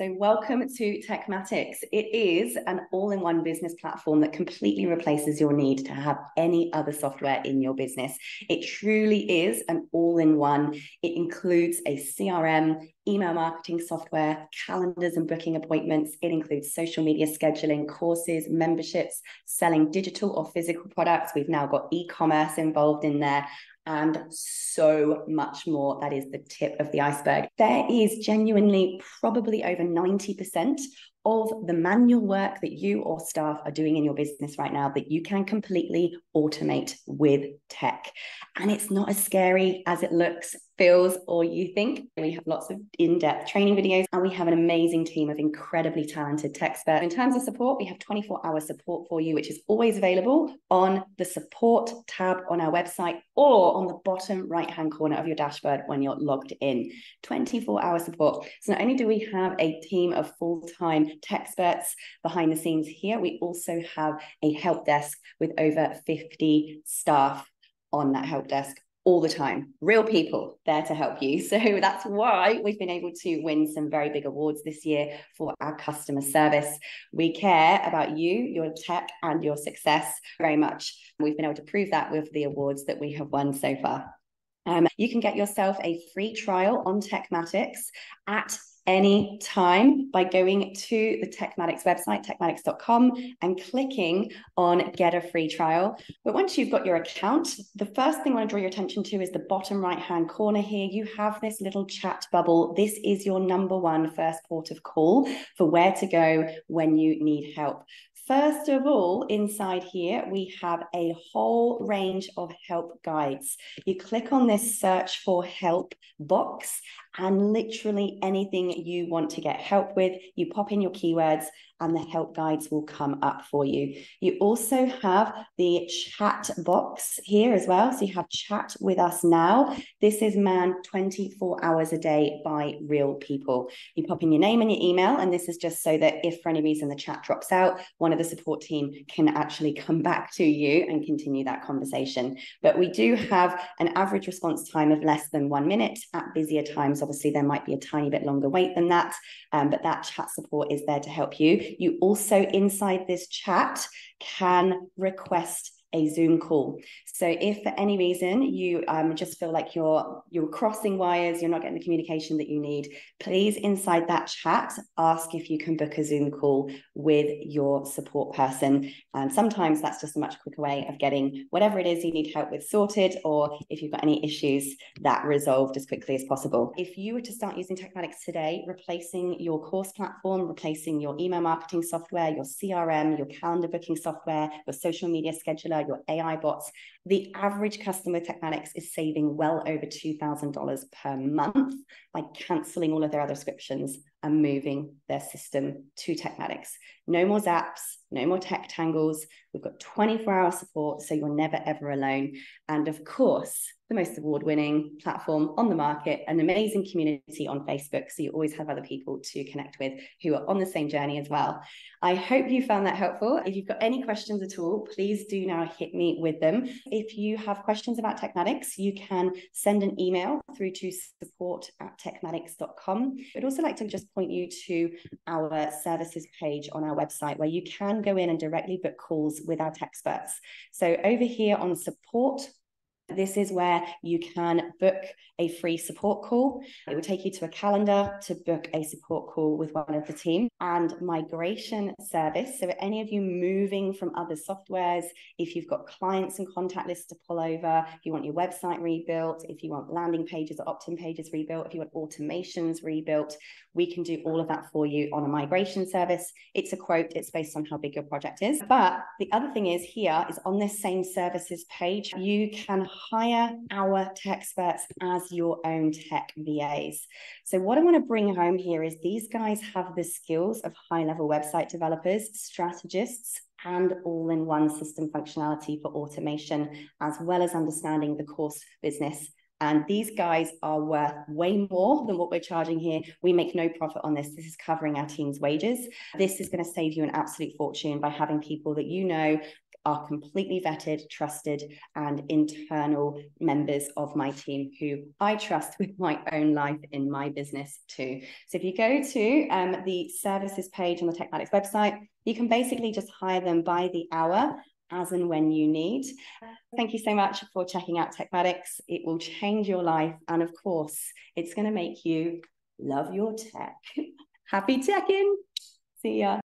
So welcome to Tekmatix. It is an all-in-one business platform that completely replaces your need to have any other software in your business. It truly is an all-in-one. It includes a CRM, email marketing software, calendars and booking appointments. It includes social media scheduling, courses, memberships, selling digital or physical products. We've now got e-commerce involved in there, and so much more. That is the tip of the iceberg. There is genuinely probably over 90% of the manual work that you or staff are doing in your business right now that you can completely automate with tech. And it's not as scary as it looks, feels, or you think. We have lots of in-depth training videos, and we have an amazing team of incredibly talented tech experts. In terms of support, we have 24-hour support for you, which is always available on the support tab on our website or on the bottom right-hand corner of your dashboard when you're logged in. 24-hour support. So not only do we have a team of full-time tech experts behind the scenes here, we also have a help desk with over 50 staff on that help desk all the time. Real people there to help you. So that's why we've been able to win some very big awards this year for our customer service. We care about you, your tech, and your success very much. We've been able to prove that with the awards that we have won so far. You can get yourself a free trial on Tekmatix at any time by going to the Tekmatix website, tekmatix.com, and clicking on get a free trial. But once you've got your account, the first thing I want to draw your attention to is the bottom right hand corner here. You have this little chat bubble. This is your number one first port of call for where to go when you need help. First of all, inside here, we have a whole range of help guides. You click on this search for help box, and literally anything you want to get help with, you pop in your keywords and the help guides will come up for you. You also have the chat box here as well. So you have chat with us now. This is manned 24 hours a day by real people. You pop in your name and your email, and this is just so that if for any reason the chat drops out, one of the support team can actually come back to you and continue that conversation. But we do have an average response time of less than 1 minute. At busier times, obviously, there might be a tiny bit longer wait than that, but that chat support is there to help you. You also, inside this chat, can request a Zoom call. So if for any reason you just feel like you're crossing wires, you're not getting the communication that you need, please inside that chat, ask if you can book a Zoom call with your support person. And sometimes that's just a much quicker way of getting whatever it is you need help with sorted, or if you've got any issues, that resolved as quickly as possible. If you were to start using Tekmatix today, replacing your course platform, replacing your email marketing software, your CRM, your calendar booking software, your social media scheduler, your AI bots, the average customer Tekmatix is saving well over $2,000 per month by cancelling all of their other subscriptions and moving their system to Tekmatix. No more zaps, no more tech tangles. We've got 24-hour support, so you're never, ever alone. And of course, the most award-winning platform on the market, an amazing community on Facebook, so you always have other people to connect with who are on the same journey as well. I hope you found that helpful. If you've got any questions at all, please do now hit me with them. If you have questions about Tekmatix, you can send an email through to support@tekmatix.com. I'd also like to just point you to our services page on our website, where you can go in and directly book calls with our tech experts. So over here on support, this is where you can book a free support call. It will take you to a calendar to book a support call with one of the team. And migration service, so any of you moving from other softwares, if you've got clients and contact lists to pull over, if you want your website rebuilt, if you want landing pages or opt-in pages rebuilt, if you want automations rebuilt, we can do all of that for you on a migration service. It's a quote, it's based on how big your project is. But the other thing is here is on this same services page, you can hire our tech experts as your own tech VAs. So what I want to bring home here is these guys have the skills of high-level website developers, strategists, and all-in-one system functionality for automation, as well as understanding the course business. And these guys are worth way more than what we're charging here. We make no profit on this. This is covering our team's wages. This is going to save you an absolute fortune by having people that you know are completely vetted, trusted, and internal members of my team who I trust with my own life in my business too. So if you go to the services page on the Tekmatix website, you can basically just hire them by the hour as and when you need. Thank you so much for checking out Tekmatix. It will change your life. And of course, it's going to make you love your tech. Happy teching. See ya.